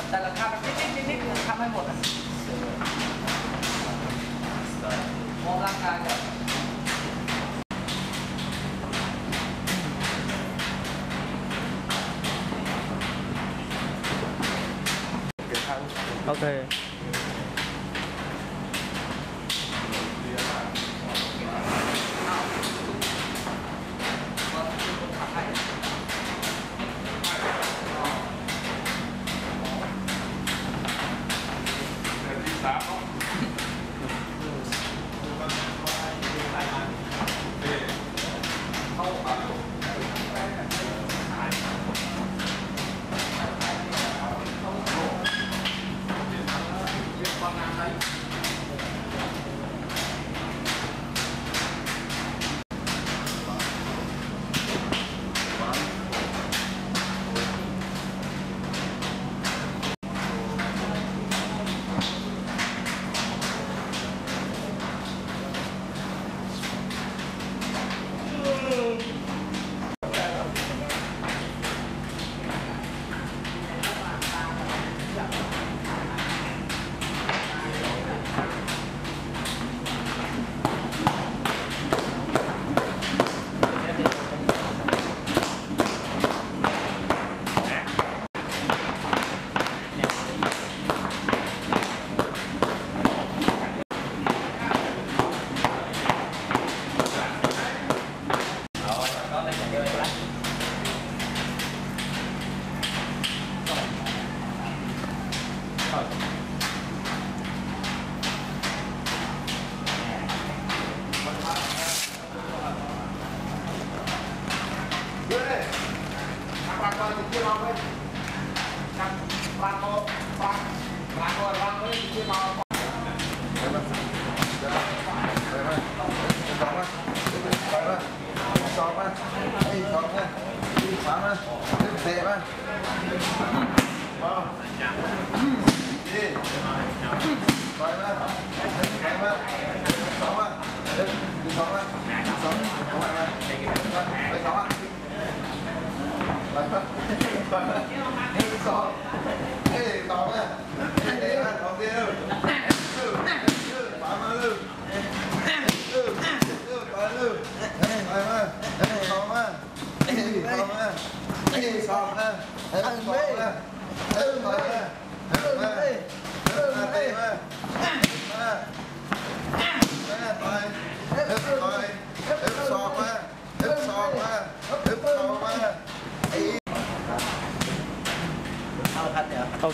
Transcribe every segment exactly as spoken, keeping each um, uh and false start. แบบแต่ละคาบนิดนิดนิดทำให้หมดอ่ะมองร่างกายก่อนโอ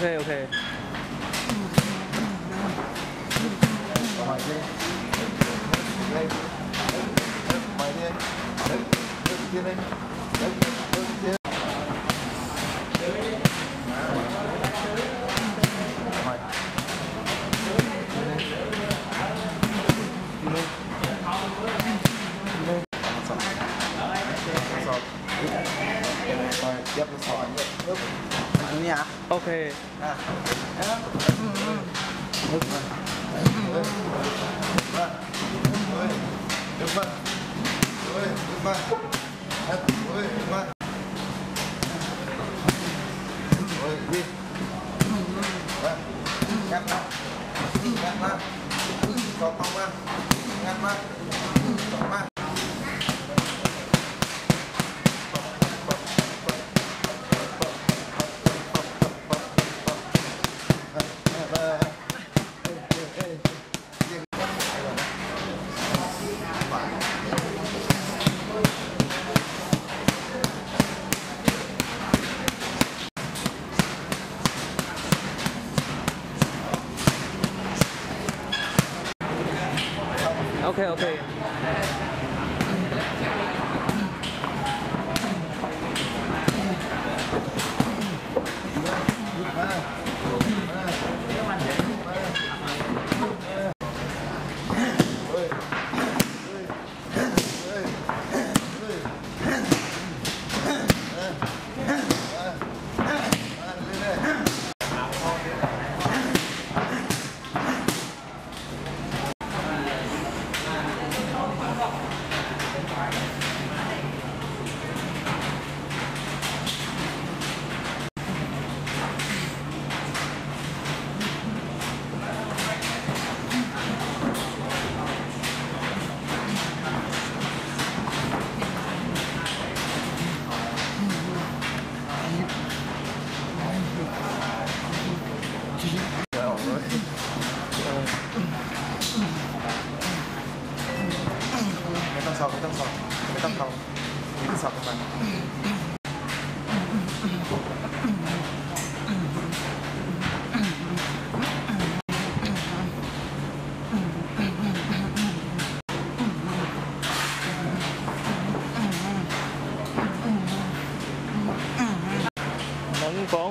เคโอเคโอเค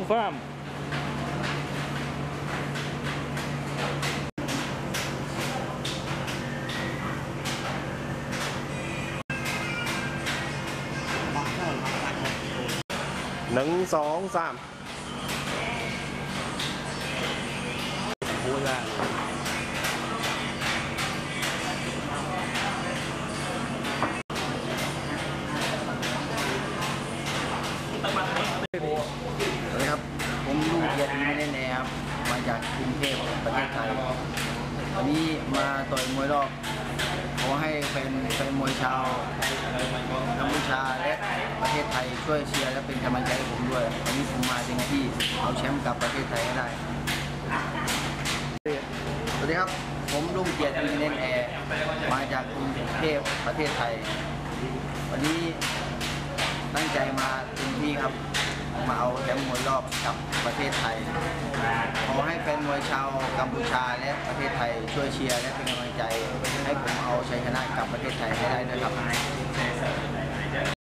confirm. one two three. Ôi ra. Đây, ผมลูกเกียรติแน่แน่ครับมาจากกรุงเทพประเทศไทยวันนี้มาต่อยมวยรอบขอให้เป็นเป็นมวยชาวกัมพูชาและประเทศไทยช่วยเชียร์และเป็นกำลังใจให้ผมด้วยวันนี้ผมมาเต็มที่เอาแชมป์กับประเทศไทยให้ได้สวัสดีครับผมรุ่งเกียรติ เอ็น แอร์มาจากกรุงเทพประเทศไทยวันนี้ตั้งใจมาเต็มที่ครับมาเอาแชมป์มวยรอบกับประเทศไทยขอให้แฟนมวยชาวกัมพูชาและประเทศไทยช่วยเชียร์และเป็นกำลังใจให้ผมเอาชัยชนะกับประเทศไทยให้ได้ด้วยครับ